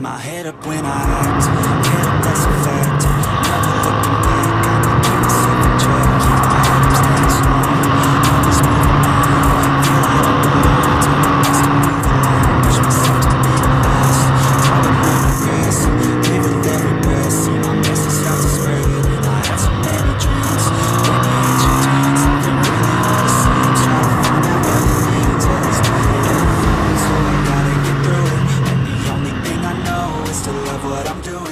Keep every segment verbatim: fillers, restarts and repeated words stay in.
keep my head up when I act. Head up, that's a fact. Never looking back. I'm not keep myself in track. Keep my head up, staying strong. Always moving on. Feel like I'm going to my best to move along. Push myself to be the best. Try to progress. Live with every breath. See my message start to spread. And I had so many dreams. When I hit your dreams, something really hard to see. Try to find out where it leads. All these money and the so I gotta get through it. What I'm doing.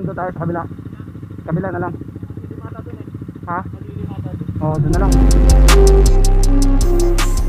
saan? Doon tayo sa kabila. Kabila na lang. Ha? Oo, doon na lang.